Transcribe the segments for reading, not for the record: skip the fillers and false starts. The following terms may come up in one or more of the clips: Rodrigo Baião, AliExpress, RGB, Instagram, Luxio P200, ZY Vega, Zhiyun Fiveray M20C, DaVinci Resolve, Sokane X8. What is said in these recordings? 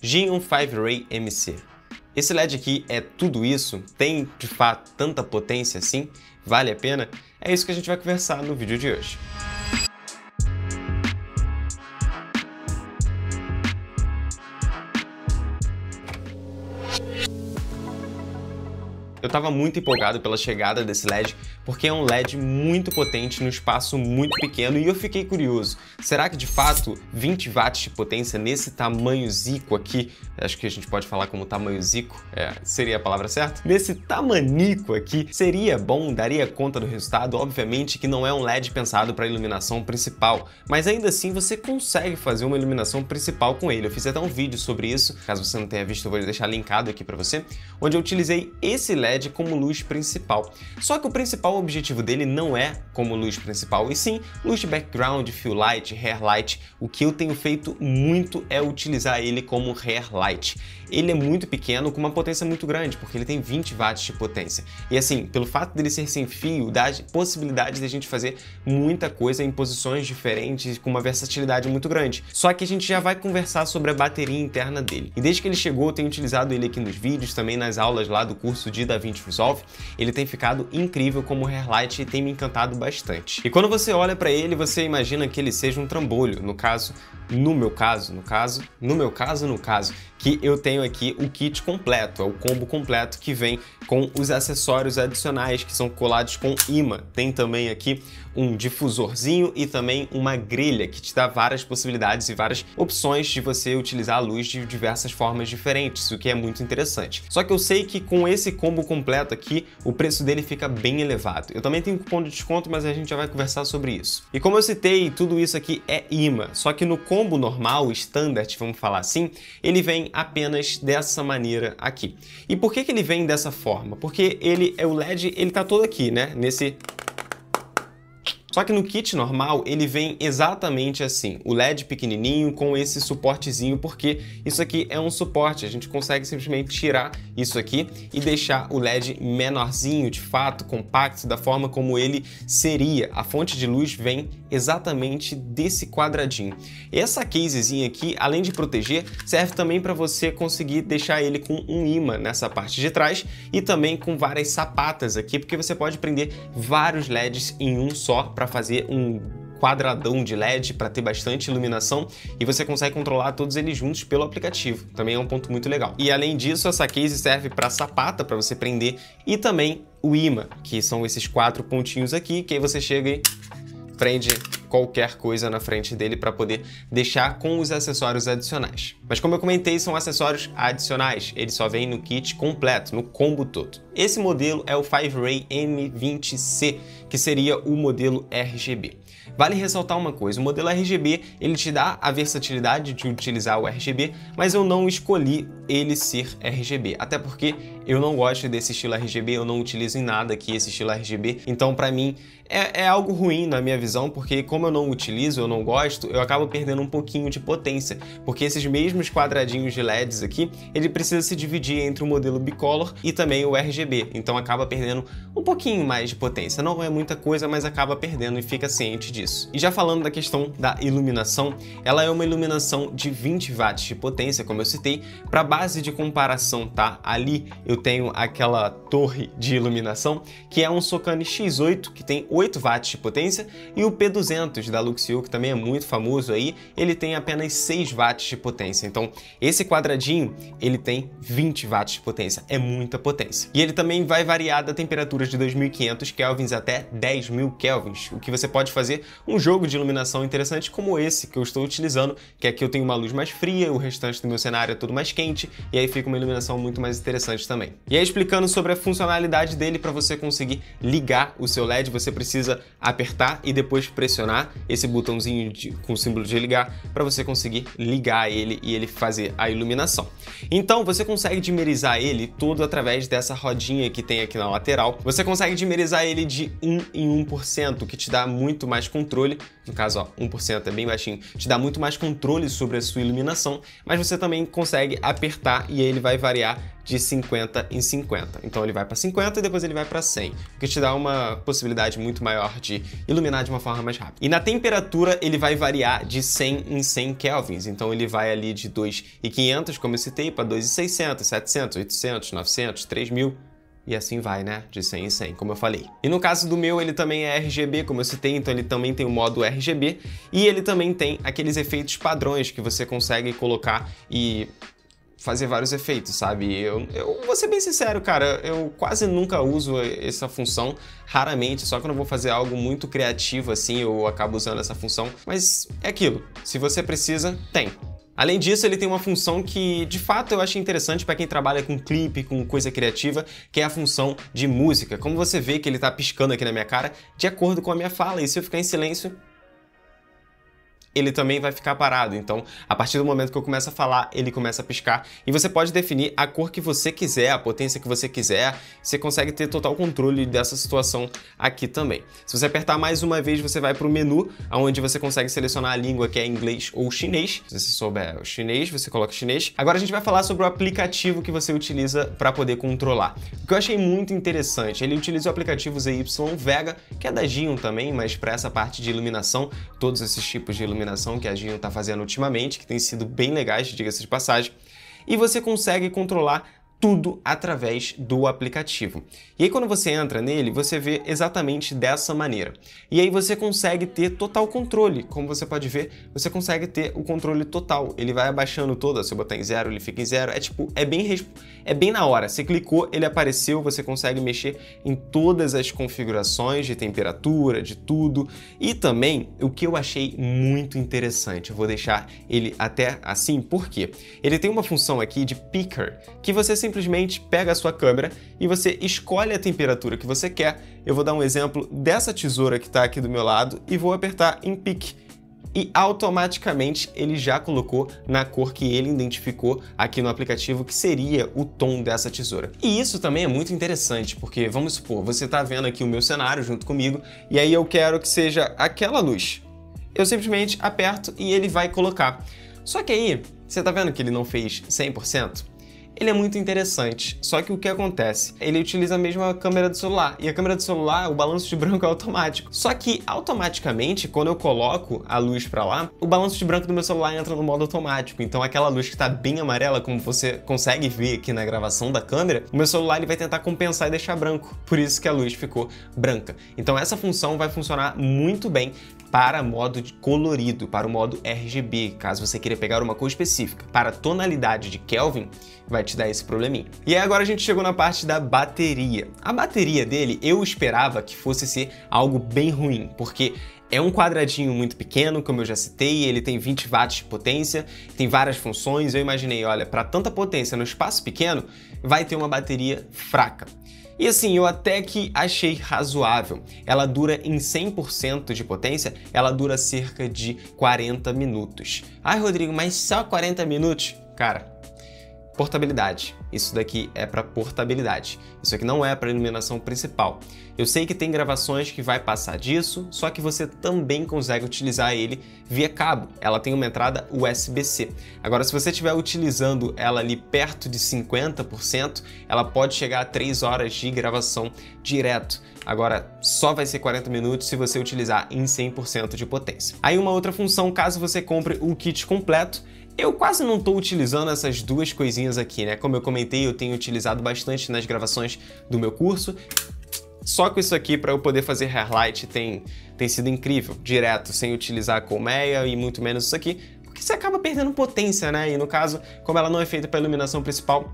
Zhiyun Fiveray M20C. Esse LED aqui é tudo isso? Tem de fato tanta potência assim? Vale a pena? É isso que a gente vai conversar no vídeo de hoje. Eu estava muito empolgado pela chegada desse LED, porque é um LED muito potente num espaço muito pequeno, e eu fiquei curioso, será que de fato 20 watts de potência nesse tamanho zico aqui, acho que a gente pode falar como tamanho zico, seria a palavra certa? Nesse tamanico aqui, seria bom, daria conta do resultado? Obviamente que não é um LED pensado para iluminação principal, mas ainda assim você consegue fazer uma iluminação principal com ele. Eu fiz até um vídeo sobre isso, caso você não tenha visto eu vou deixar linkado aqui para você, onde eu utilizei esse LED como luz principal. Só que o principal objetivo dele não é como luz principal, e sim luz de background, fill light, hair light. O que eu tenho feito muito é utilizar ele como hair light. Ele é muito pequeno, com uma potência muito grande, porque ele tem 20 watts de potência. E assim, pelo fato dele ser sem fio, dá possibilidade de a gente fazer muita coisa em posições diferentes, com uma versatilidade muito grande. Só que a gente já vai conversar sobre a bateria interna dele. E desde que ele chegou, eu tenho utilizado ele aqui nos vídeos, também nas aulas lá do curso de DaVinci Resolve. Ele tem ficado incrível como hair light e tem me encantado bastante. E quando você olha para ele, você imagina que ele seja um trambolho, no meu caso, que eu tenho aqui o kit completo, é o combo completo que vem com os acessórios adicionais que são colados com imã. Tem também aqui um difusorzinho e também uma grelha que te dá várias possibilidades e várias opções de você utilizar a luz de diversas formas diferentes, o que é muito interessante. Só que eu sei que com esse combo completo aqui, o preço dele fica bem elevado. Eu também tenho um cupom de desconto, mas a gente já vai conversar sobre isso. E como eu citei, tudo isso aqui é imã, só que no combo normal, standard, vamos falar assim, ele vem apenas dessa maneira aqui. E por que que ele vem dessa forma? Porque ele é o LED, ele tá todo aqui, né? Nesse... Só que no kit normal ele vem exatamente assim, o LED pequenininho com esse suportezinho, porque isso aqui é um suporte, a gente consegue simplesmente tirar isso aqui e deixar o LED menorzinho, de fato, compacto, da forma como ele seria. A fonte de luz vem exatamente desse quadradinho. Essa casezinha aqui, além de proteger, serve também para você conseguir deixar ele com um imã nessa parte de trás e também com várias sapatas aqui, porque você pode prender vários LEDs em um só, para fazer um quadradão de LED, para ter bastante iluminação, e você consegue controlar todos eles juntos pelo aplicativo. Também é um ponto muito legal. E além disso, essa case serve para sapata, para você prender, e também o imã, que são esses 4 pontinhos aqui, que aí você chega e prende qualquer coisa na frente dele para poder deixar com os acessórios adicionais. Mas como eu comentei, são acessórios adicionais, ele só vem no kit completo, no combo todo. Esse modelo é o Fiveray M20C, que seria o modelo RGB. Vale ressaltar uma coisa, o modelo RGB, ele te dá a versatilidade de utilizar o RGB, mas eu não escolhi ele ser RGB, até porque eu não gosto desse estilo RGB, eu não utilizo em nada aqui esse estilo RGB, então para mim é algo ruim na minha visão, porque como eu não utilizo, eu não gosto, eu acabo perdendo um pouquinho de potência, porque esses mesmos quadradinhos de LEDs aqui, ele precisa se dividir entre o modelo bicolor e também o RGB, então acaba perdendo um pouquinho mais de potência, não é muita coisa, mas acaba perdendo, e fica ciente disso. E já falando da questão da iluminação, ela é uma iluminação de 20 watts de potência, como eu citei. Para base de comparação, tá? Ali eu tenho aquela torre de iluminação, que é um Sokane X8, que tem 8 watts de potência, e o P200 da Luxio, que também é muito famoso aí, ele tem apenas 6 watts de potência. Então, esse quadradinho, ele tem 20 watts de potência, é muita potência. E ele também vai variar da temperatura de 2500 kelvins até 10.000 kelvins, o que você pode fazer um jogo de iluminação interessante como esse que eu estou utilizando, que aqui eu tenho uma luz mais fria, o restante do meu cenário é tudo mais quente, e aí fica uma iluminação muito mais interessante também. E aí, explicando sobre a funcionalidade dele, para você conseguir ligar o seu LED, você precisa apertar e depois pressionar esse botãozinho com o símbolo de ligar, para você conseguir ligar ele e ele fazer a iluminação. Então, você consegue dimerizar ele todo através dessa rodinha que tem aqui na lateral, você consegue dimerizar ele de 1 em 1%, que te dá muito mais controle controle, no caso ó, 1% é bem baixinho, te dá muito mais controle sobre a sua iluminação, mas você também consegue apertar e ele vai variar de 50 em 50. Então ele vai para 50 e depois ele vai para 100, o que te dá uma possibilidade muito maior de iluminar de uma forma mais rápida. E na temperatura ele vai variar de 100 em 100 kelvins, então ele vai ali de 2.500, como eu citei, para 2.600, 700, 800, 900, 3.000. E assim vai, né? De 100 em 100, como eu falei. E no caso do meu, ele também é RGB, como eu citei, então ele também tem o modo RGB e ele também tem aqueles efeitos padrões que você consegue colocar e fazer vários efeitos, sabe? Eu vou ser bem sincero, cara, eu quase nunca uso essa função, raramente, só quando eu vou fazer algo muito criativo assim, eu acabo usando essa função, mas é aquilo, se você precisa, tem. Além disso, ele tem uma função que, de fato, eu acho interessante para quem trabalha com clipe, com coisa criativa, que é a função de música. Como você vê que ele tá piscando aqui na minha cara, de acordo com a minha fala, e se eu ficar em silêncio, ele também vai ficar parado. Então, a partir do momento que eu começo a falar, ele começa a piscar. E você pode definir a cor que você quiser, a potência que você quiser. Você consegue ter total controle dessa situação aqui também. Se você apertar mais uma vez, você vai para o menu, onde você consegue selecionar a língua que é inglês ou chinês. Se você souber o chinês, você coloca chinês. Agora a gente vai falar sobre o aplicativo que você utiliza para poder controlar. O que eu achei muito interessante, ele utiliza o aplicativo ZY Vega, que é da Zhiyun também, mas para essa parte de iluminação, todos esses tipos de iluminação que a Zhiyun está fazendo ultimamente, que tem sido bem legais, diga-se de passagem, e você consegue controlar tudo através do aplicativo. E aí quando você entra nele, você vê exatamente dessa maneira. E aí você consegue ter total controle, como você pode ver, você consegue ter o controle total. Ele vai abaixando toda, se eu botar em 0, ele fica em 0, é bem na hora. Você clicou, ele apareceu, você consegue mexer em todas as configurações de temperatura, de tudo. E também, o que eu achei muito interessante, eu vou deixar ele até assim, porque ele tem uma função aqui de picker, que você simplesmente pega a sua câmera e você escolhe a temperatura que você quer. Eu vou dar um exemplo dessa tesoura que está aqui do meu lado e vou apertar em pique. E automaticamente ele já colocou na cor que ele identificou aqui no aplicativo, que seria o tom dessa tesoura. E isso também é muito interessante, porque vamos supor, você está vendo aqui o meu cenário junto comigo e aí eu quero que seja aquela luz. Eu simplesmente aperto e ele vai colocar. Só que aí, você está vendo que ele não fez 100%? Ele é muito interessante, só que o que acontece? Ele utiliza a mesma câmera do celular, e a câmera do celular, o balanço de branco é automático. Só que, automaticamente, quando eu coloco a luz pra lá, o balanço de branco do meu celular entra no modo automático. Então, aquela luz que tá bem amarela, como você consegue ver aqui na gravação da câmera, o meu celular ele vai tentar compensar e deixar branco. Por isso que a luz ficou branca. Então, essa função vai funcionar muito bem para modo de colorido, para o modo RGB, caso você queira pegar uma cor específica. Para tonalidade de Kelvin, vai te dar esse probleminha. E aí agora a gente chegou na parte da bateria. A bateria dele, eu esperava que fosse ser algo bem ruim, porque é um quadradinho muito pequeno, como eu já citei, ele tem 20 watts de potência, tem várias funções, eu imaginei, olha, para tanta potência no espaço pequeno, vai ter uma bateria fraca. E assim, eu até que achei razoável. Ela dura em 100% de potência, ela dura cerca de 40 minutos. Ai, Rodrigo, mas só 40 minutos? Cara, portabilidade. Isso daqui é para portabilidade. Isso aqui não é para iluminação principal. Eu sei que tem gravações que vai passar disso, só que você também consegue utilizar ele via cabo. Ela tem uma entrada USB-C. Agora, se você estiver utilizando ela ali perto de 50%, ela pode chegar a 3 horas de gravação direto. Agora, só vai ser 40 minutos se você utilizar em 100% de potência. Aí uma outra função, caso você compre o kit completo. Eu quase não estou utilizando essas duas coisinhas aqui, né? Como eu comentei, eu tenho utilizado bastante nas gravações do meu curso. Só com isso aqui, para eu poder fazer hairlight, tem sido incrível, direto, sem utilizar a colmeia e muito menos isso aqui, porque você acaba perdendo potência, né? E no caso, como ela não é feita para iluminação principal,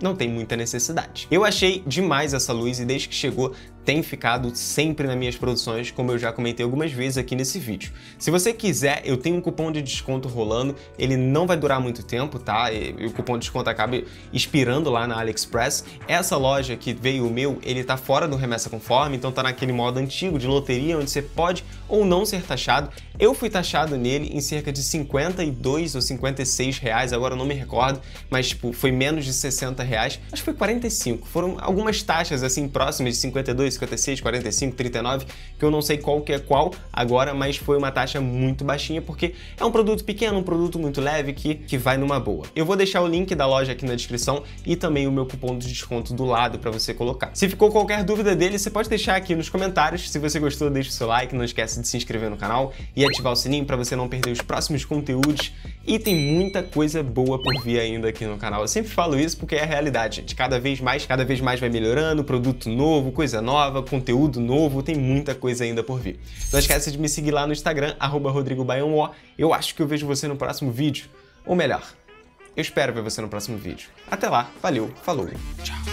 não tem muita necessidade. Eu achei demais essa luz e desde que chegou tem ficado sempre nas minhas produções, como eu já comentei algumas vezes aqui nesse vídeo. Se você quiser, eu tenho um cupom de desconto rolando, ele não vai durar muito tempo, tá? E o cupom de desconto acaba expirando lá na AliExpress. Essa loja que veio o meu, ele tá fora do Remessa Conforme, então tá naquele modo antigo de loteria, onde você pode ou não ser taxado. Eu fui taxado nele em cerca de 52 ou 56 reais, agora eu não me recordo, mas tipo, foi menos de 60 R$40, acho que foi 45. Foram algumas taxas assim próximas de 52, 56, 45, 39, que eu não sei qual que é qual agora, mas foi uma taxa muito baixinha porque é um produto pequeno, um produto muito leve que vai numa boa. Eu vou deixar o link da loja aqui na descrição e também o meu cupom de desconto do lado para você colocar. Se ficou qualquer dúvida dele, você pode deixar aqui nos comentários. Se você gostou, deixa o seu like, não esquece de se inscrever no canal e ativar o sininho para você não perder os próximos conteúdos. E tem muita coisa boa por vir ainda aqui no canal. Eu sempre falo isso porque é a realidade, gente. Cada vez mais vai melhorando, produto novo, coisa nova, conteúdo novo, tem muita coisa ainda por vir. Não esquece de me seguir lá no Instagram, @rodrigobaiano. Eu acho que eu vejo você no próximo vídeo. Ou melhor, eu espero ver você no próximo vídeo. Até lá, valeu, falou, tchau.